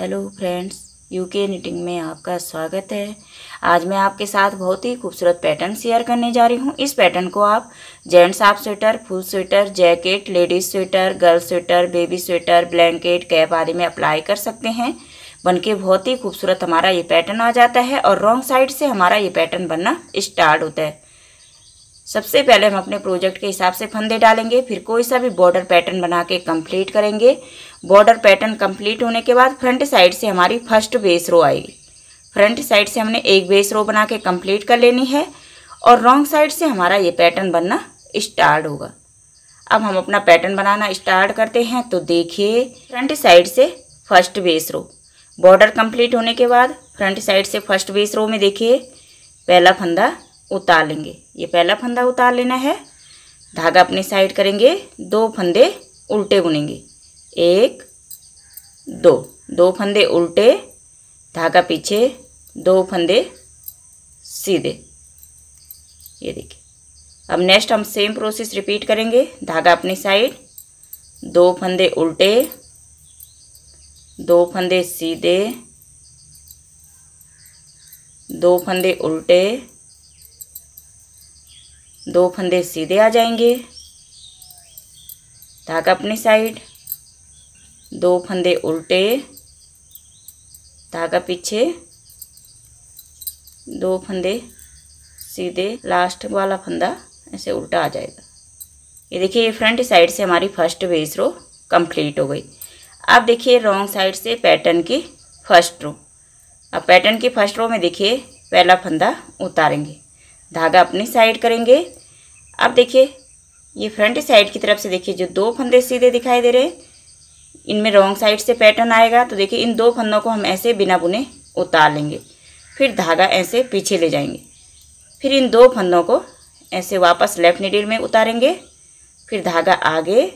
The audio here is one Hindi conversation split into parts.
हेलो फ्रेंड्स, यूके निटिंग में आपका स्वागत है। आज मैं आपके साथ बहुत ही खूबसूरत पैटर्न शेयर करने जा रही हूँ। इस पैटर्न को आप gents half sweater, full sweater, jacket, ladies sweater, girl sweater, baby sweater, blanket, cap आदि में अप्लाई कर सकते हैं। बनके बहुत ही खूबसूरत हमारा ये पैटर्न आ जाता है और रॉन्ग साइड से हमारा ये पैटर्न बनना स्टार्ट होता है। सबसे पहले हम अपने प्रोजेक्ट के हिसाब से फंदे डालेंगे, फिर कोई सा भी बॉर्डर पैटर्न बना के कंप्लीट करेंगे। बॉर्डर पैटर्न कंप्लीट होने के बाद फ्रंट साइड से हमारी फर्स्ट बेस रो आएगी। फ्रंट साइड से हमने एक बेस रो बना के कंप्लीट कर लेनी है और रॉन्ग साइड से हमारा ये पैटर्न बनना स्टार्ट होगा। अब हम अपना पैटर्न बनाना स्टार्ट करते हैं। तो देखिए, फ्रंट साइड से first base row, border complete होने के बाद फ्रंट साइड से फर्स्ट बेस रो में देखिए पहला फंदा उतार लेंगे। ये पहला फंदा उतार लेना है। धागा अपने साइड करेंगे, दो फंदे उल्टे बुनेंगे, एक दो, दो फंदे उल्टे, धागा पीछे, दो फंदे सीधे। ये देखिए। अब नेक्स्ट हम सेम प्रोसेस रिपीट करेंगे। धागा अपने साइड, दो फंदे उल्टे, दो फंदे सीधे, दो फंदे उल्टे, दो फंदे सीधे आ जाएंगे। धागा अपनी साइड, दो फंदे उल्टे, धागा पीछे, दो फंदे सीधे, लास्ट वाला फंदा ऐसे उल्टा आ जाएगा। ये देखिए, ये फ्रंट साइड से हमारी फर्स्ट बेस रो कंप्लीट हो गई। अब देखिए रॉन्ग साइड से पैटर्न की फर्स्ट रो। अब पैटर्न की फर्स्ट रो में देखिए पहला फंदा उतारेंगे, धागा अपनी साइड करेंगे। अब देखिए ये फ्रंट साइड की तरफ से देखिए जो दो फंदे सीधे दिखाई दे रहे हैं, इनमें रॉन्ग साइड से पैटर्न आएगा। तो देखिए इन दो फंदों को हम ऐसे बिना बुने उतार लेंगे, फिर धागा ऐसे पीछे ले जाएंगे, फिर इन दो फंदों को ऐसे वापस लेफ्ट नीडल में उतारेंगे, फिर धागा आगे,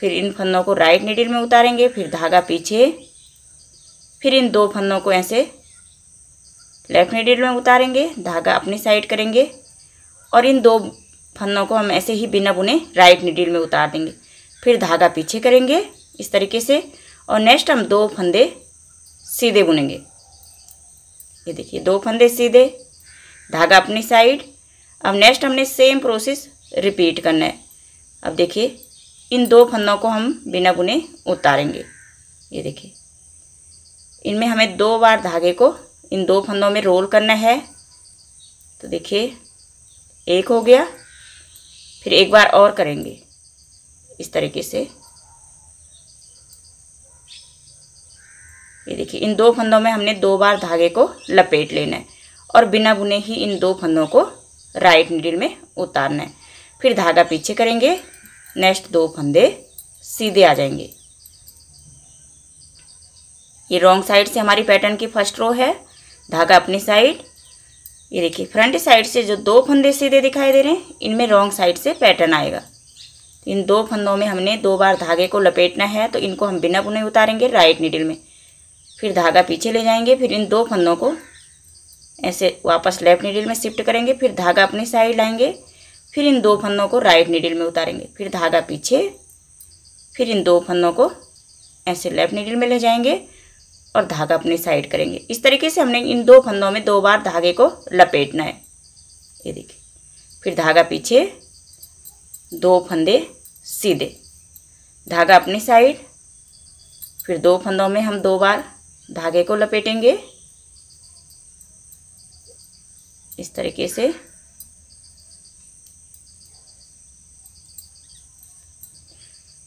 फिर इन फंदों को राइट नीडल में उतारेंगे, फिर धागा पीछे, फिर इन दो फंदों को ऐसे लेफ्ट नीडल में उतारेंगे, धागा अपनी साइड करेंगे और इन दो फंदों को हम ऐसे ही बिना बुने राइट नीडल में उतार देंगे, फिर धागा पीछे करेंगे इस तरीके से। और नेक्स्ट हम दो फंदे सीधे बुनेंगे। ये देखिए दो फंदे सीधे, धागा अपनी साइड। अब नेक्स्ट हमने सेम प्रोसेस रिपीट करना है। अब देखिए इन दो फंदों को हम बिना बुने उतारेंगे। ये देखिए, इनमें हमें दो बार धागे को इन दो फंदों में रोल करना है। तो देखिए एक हो गया, फिर एक बार और करेंगे इस तरीके से। ये देखिए, इन दो फंदों में हमने दो बार धागे को लपेट लेना है और बिना बुने ही इन दो फंदों को राइट नीडल में उतारना है, फिर धागा पीछे करेंगे। नेक्स्ट दो फंदे सीधे आ जाएंगे। ये रॉन्ग साइड से हमारी पैटर्न की फर्स्ट रो है। धागा अपनी साइड। ये देखिए फ्रंट साइड से जो दो फंदे सीधे दिखाई दे रहे हैं, इनमें रॉन्ग साइड से पैटर्न आएगा। इन दो फंदों में हमने दो बार धागे को लपेटना है, तो इनको हम बिना बुने उतारेंगे राइट नीडल में, फिर धागा पीछे ले जाएंगे, फिर इन दो फंदों को ऐसे वापस लेफ्ट नीडल में शिफ्ट करेंगे, फिर धागा अपनी साइड लाएंगे, फिर इन दो फंदों को राइट नीडल में उतारेंगे, फिर धागा पीछे, फिर इन दो फंदों को ऐसे लेफ्ट नीडल में ले जाएंगे और धागा अपनी साइड करेंगे। इस तरीके से हमने इन दो फंदों में दो बार धागे को लपेटना है। ये देखिए, फिर धागा पीछे, दो फंदे सीधे, धागा अपनी साइड, फिर दो फंदों में हम दो बार धागे को लपेटेंगे इस तरीके से।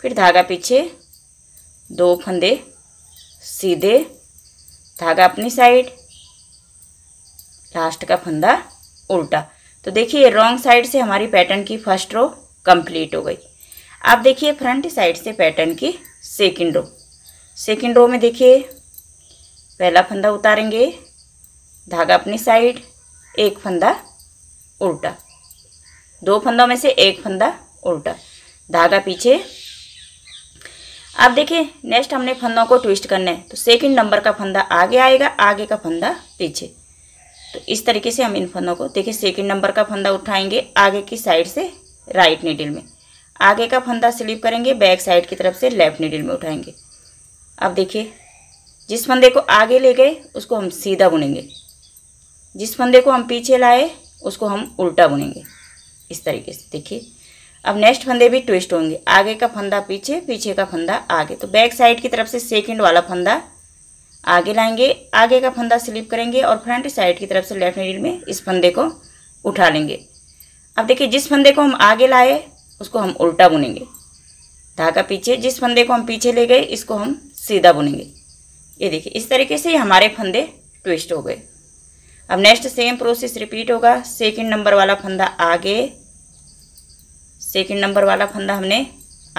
फिर धागा पीछे, दो फंदे सीधे, धागा अपनी साइड, लास्ट का फंदा उल्टा। तो देखिए रॉन्ग साइड से हमारी पैटर्न की फर्स्ट रो कंप्लीट हो गई। अब देखिए फ्रंट साइड से पैटर्न की सेकंड रो। सेकंड रो में देखिए पहला फंदा उतारेंगे, धागा अपनी साइड, एक फंदा उल्टा, दो फंदों में से एक फंदा उल्टा, धागा पीछे। अब देखिए नेक्स्ट हमने फंदों को ट्विस्ट करना है, तो सेकंड नंबर का फंदा आगे आएगा, आगे का फंदा पीछे। तो इस तरीके से हम इन फंदों को देखिए सेकंड नंबर का फंदा उठाएंगे आगे की साइड से राइट नीडल में, आगे का फंदा स्लिप करेंगे, बैक साइड की तरफ से लेफ्ट नीडल में उठाएंगे। अब देखिए जिस फंदे को आगे ले गए उसको हम सीधा बुनेंगे, जिस फंदे को हम पीछे लाए उसको हम उल्टा बुनेंगे। इस तरीके से देखिए। अब नेक्स्ट फंदे भी ट्विस्ट होंगे, आगे का फंदा पीछे, पीछे का फंदा आगे। तो बैक साइड की तरफ से सेकंड वाला फंदा आगे लाएंगे, आगे का फंदा स्लिप करेंगे और फ्रंट साइड की तरफ से लेफ्ट नीडल में इस फंदे को उठा लेंगे। अब देखिए, जिस फंदे को हम आगे लाए उसको हम उल्टा बुनेंगे, धागा पीछे, जिस फंदे को हम पीछे ले गए इसको हम सीधा बुनेंगे। ये देखिए, इस तरीके से हमारे फंदे ट्विस्ट हो गए। अब नेक्स्ट सेम प्रोसेस रिपीट होगा। सेकंड नंबर वाला फंदा आगे, सेकंड नंबर वाला फंदा हमने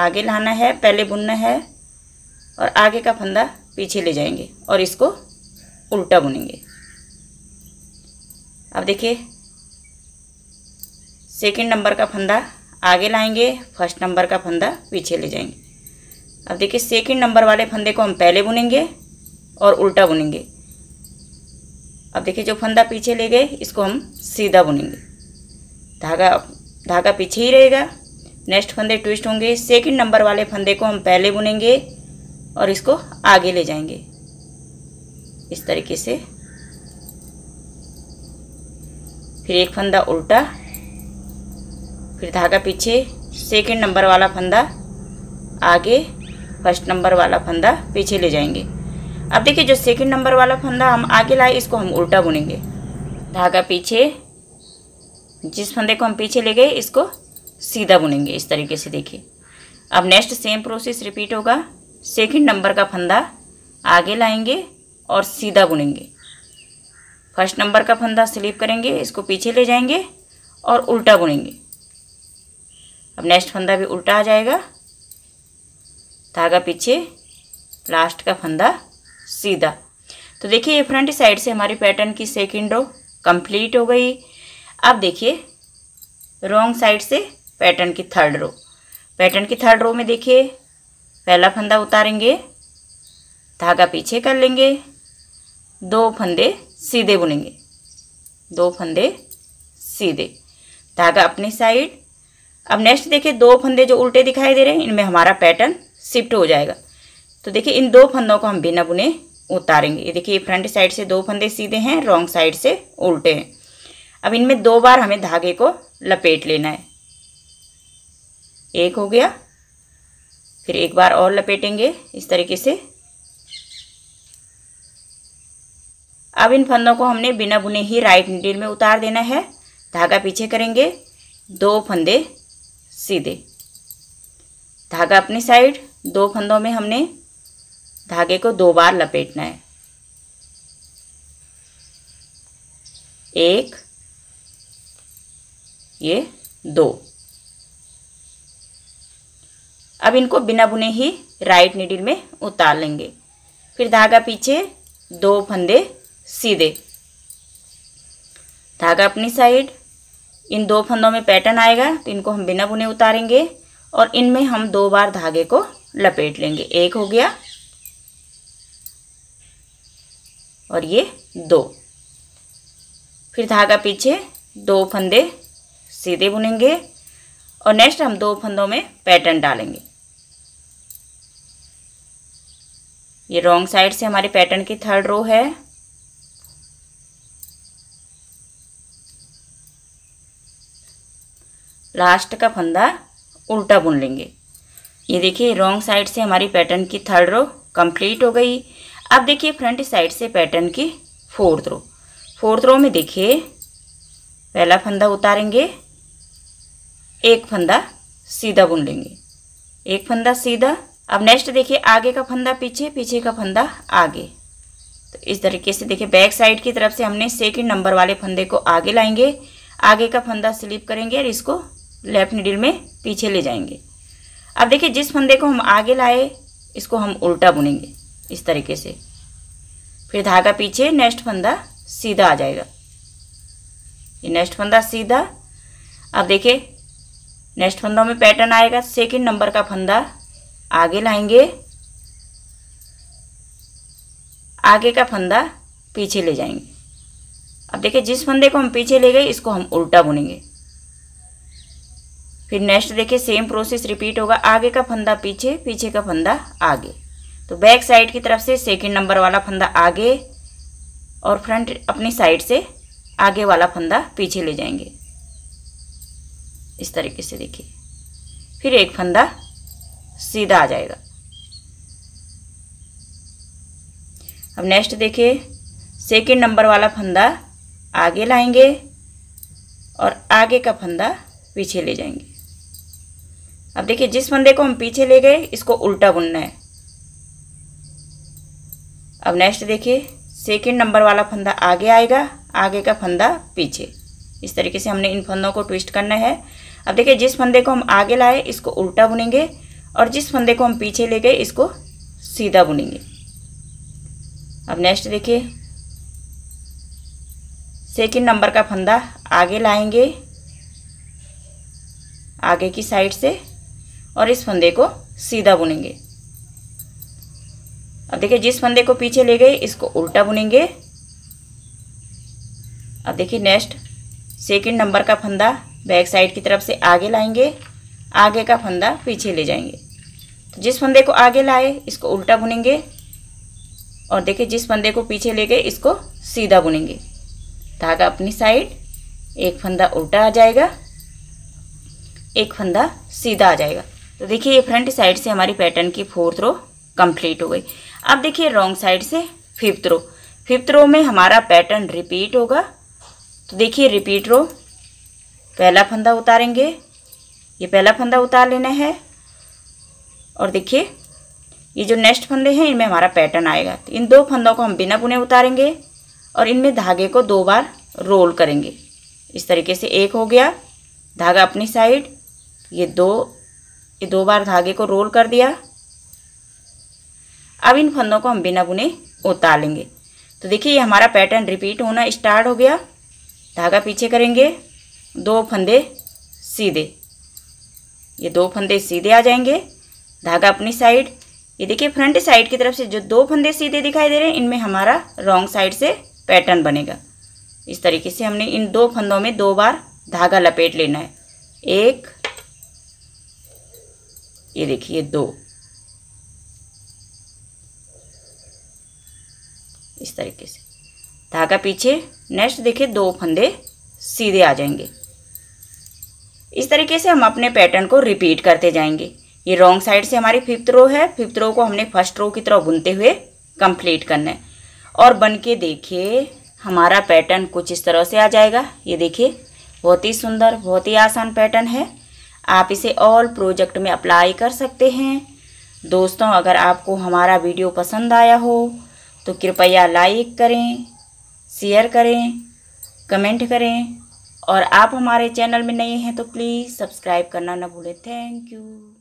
आगे लाना है, पहले बुनना है और आगे का फंदा पीछे ले जाएंगे और इसको उल्टा बुनेंगे। अब देखिए, सेकंड नंबर का फंदा आगे लाएंगे, फर्स्ट नंबर का फंदा पीछे ले जाएंगे। अब देखिए, सेकंड नंबर वाले फंदे को हम पहले बुनेंगे और उल्टा बुनेंगे। अब देखिए, जो फंदा पीछे ले गए इसको हम सीधा बुनेंगे, धागा पीछे ही रहेगा। नेक्स्ट फंदे ट्विस्ट होंगे। सेकंड नंबर वाले फंदे को हम पहले बुनेंगे और इसको आगे ले जाएंगे। इस तरीके से फिर एक फंदा उल्टा, फिर धागा पीछे, सेकंड नंबर वाला फंदा आगे, फर्स्ट नंबर वाला फंदा पीछे ले जाएंगे। अब देखिए, जो सेकंड नंबर वाला फंदा हम आगे लाए इसको हम उल्टा बुनेंगे, धागा पीछे, जिस फंदे को हम पीछे ले गए इसको सीधा बुनेंगे। इस तरीके से देखिए। अब नेक्स्ट सेम प्रोसेस रिपीट होगा। सेकंड नंबर का फंदा आगे लाएंगे और सीधा बुनेंगे, फर्स्ट नंबर का फंदा स्लिप करेंगे, इसको पीछे ले जाएंगे और उल्टा बुनेंगे। अब नेक्स्ट फंदा भी उल्टा आ जाएगा, धागा पीछे, लास्ट का फंदा सीधा। तो देखिए, ये फ्रंट साइड से हमारी पैटर्न की सेकंड रो कंप्लीट हो गई। अब देखिए, रॉन्ग साइड से पैटर्न की थर्ड रो। पैटर्न की थर्ड रो में देखिए, पहला फंदा उतारेंगे, धागा पीछे कर लेंगे, दो फंदे सीधे बुनेंगे, दो फंदे सीधे, धागा अपनी साइड। अब नेक्स्ट देखिए, दो फंदे जो उल्टे दिखाई दे रहे हैं इनमें हमारा पैटर्न शिफ्ट हो जाएगा। तो देखिए, इन दो फंदों को हम बिना बुने उतारेंगे। ये देखिए, फ्रंट साइड से दो फंदे सीधे हैं, रॉन्ग साइड से उल्टे हैं। अब इनमें दो बार हमें धागे को लपेट लेना है, एक हो गया, फिर एक बार और लपेटेंगे इस तरीके से। अब इन फंदों को हमने बिना बुने ही राइट नीडल में उतार देना है, धागा पीछे करेंगे, दो फंदे सीधे, धागा अपनी साइड। दो फंदों में हमने धागे को दो बार लपेटना है, एक, ये दो। अब इनको बिना बुने ही राइट नीडल में उतार लेंगे, फिर धागा पीछे, दो फंदे सीधे, धागा अपनी साइड। इन दो फंदों में पैटर्न आएगा तो इनको हम बिना बुने उतारेंगे और इनमें हम दो बार धागे को लपेट लेंगे, एक हो गया और ये दो, फिर धागा पीछे, दो फंदे सीधे बुनेंगे और नेक्स्ट हम दो फंदों में पैटर्न डालेंगे। ये रॉन्ग साइड से हमारे पैटर्न की थर्ड रो है। लास्ट का फंदा उल्टा बुन लेंगे। ये देखिए, रॉन्ग साइड से हमारी पैटर्न की थर्ड रो कंप्लीट हो गई। अब देखिए, फ्रंट साइड से पैटर्न की फोर्थ रो। फोर्थ रो में देखिए, पहला फंदा उतारेंगे, एक फंदा सीधा बुन लेंगे, एक फंदा सीधा। अब नेक्स्ट देखिए, आगे का फंदा पीछे, पीछे का फंदा आगे। तो इस तरीके से देखिए, बैक साइड की तरफ से हमने सेकंड नंबर वाले फंदे को आगे लाएंगे, आगे का फंदा स्लिप करेंगे और इसको लेफ्ट नीडल में पीछे ले जाएंगे। अब देखिए, जिस फंदे को हम आगे लाए इसको हम उल्टा बुनेंगे इस तरीके से, फिर धागा पीछे, नेक्स्ट फंदा सीधा आ जाएगा, ये नेक्स्ट फंदा सीधा। अब देखिए, नेक्स्ट फंदों में पैटर्न आएगा, सेकंड नंबर का फंदा आगे लाएंगे, आगे का फंदा पीछे ले जाएंगे। अब देखिए, जिस फंदे को हम पीछे ले गए इसको हम उल्टा बुनेंगे, फिर नेक्स्ट देखिए सेम प्रोसेस रिपीट होगा। आगे का फंदा पीछे, पीछे का फंदा आगे। तो बैक साइड की तरफ से सेकंड नंबर वाला फंदा आगे और फ्रंट अपनी साइड से आगे वाला फंदा पीछे ले जाएंगे। इस तरीके से देखिए, फिर एक फंदा सीधा आ जाएगा। अब नेक्स्ट देखिए, सेकंड नंबर वाला फंदा आगे लाएंगे और आगे का फंदा पीछे ले जाएंगे। अब देखिए, जिस फंदे को हम पीछे ले गए इसको उल्टा बुनना है। अब नेक्स्ट देखिए, सेकंड नंबर वाला फंदा आगे आएगा, आगे का फंदा पीछे। इस तरीके से हमने इन फंदों को ट्विस्ट करना है। अब देखिए, जिस फंदे को हम आगे लाए इसको उल्टा बुनेंगे और जिस फंदे को हम पीछे ले गए इसको सीधा बुनेंगे। अब नेक्स्ट देखिए, सेकंड नंबर का फंदा आगे लाएंगे आगे की साइड से और इस फंदे को सीधा बुनेंगे। अब देखिए, जिस फंदे को पीछे ले गए इसको उल्टा बुनेंगे। अब देखिए नेक्स्ट, सेकंड नंबर का फंदा बैक साइड की तरफ से आगे लाएंगे, आगे का फंदा पीछे ले जाएंगे। तो जिस फंदे को आगे लाए इसको उल्टा बुनेंगे और देखिए, जिस फंदे को पीछे ले गए इसको सीधा बुनेंगे। धागा अपनी साइड, एक फंदा उल्टा आ जाएगा, एक फंदा सीधा आ जाएगा। तो देखिए, ये फ्रंट साइड से हमारी पैटर्न की फोर्थ रो कंप्लीट हो गई। अब देखिए रॉन्ग साइड से फिफ्थ रो। फिफ्थ रो में हमारा पैटर्न रिपीट होगा। तो देखिए रिपीट रो, पहला फंदा उतारेंगे, ये पहला फंदा उतार लेना है और देखिए ये जो नेक्स्ट फंदे हैं इनमें हमारा पैटर्न आएगा। तो इन दो फंदों को हम बिना बुने उतारेंगे और इनमें धागे को दो बार रोल करेंगे। इस तरीके से एक हो गया, धागा अपनी साइड, ये दो बार धागे को रोल कर दिया। अब इन फंदों को हम बिना बुने उतार लेंगे। तो देखिए, ये हमारा पैटर्न रिपीट होना स्टार्ट हो गया। धागा पीछे करेंगे, दो फंदे सीधे, ये दो फंदे सीधे आ जाएंगे। धागा अपनी साइड, ये देखिए फ्रंट साइड की तरफ से जो दो फंदे सीधे दिखाई दे रहे हैं इनमें हमारा रॉन्ग साइड से पैटर्न बनेगा। इस तरीके से हमने इन दो फंदों में दो बार धागा लपेट लेना है। एक, ये देखिए दो, इस तरीके से धागा पीछे। नेक्स्ट देखिए, दो फंदे सीधे आ जाएंगे। इस तरीके से हम अपने पैटर्न को रिपीट करते जाएंगे। ये रॉन्ग साइड से हमारी फिफ्थ रो है। फिफ्थ रो को हमने फर्स्ट रो की तरह बुनते हुए कंप्लीट करना है और बन के देखिए हमारा पैटर्न कुछ इस तरह से आ जाएगा। ये देखिए, बहुत ही सुंदर, बहुत ही आसान पैटर्न है। आप इसे ऑल प्रोजेक्ट में अप्लाई कर सकते हैं। दोस्तों, अगर आपको हमारा वीडियो पसंद आया हो तो कृपया लाइक करें, शेयर करें, कमेंट करें और आप हमारे चैनल में नए हैं तो प्लीज़ सब्सक्राइब करना ना भूलें। Thank you.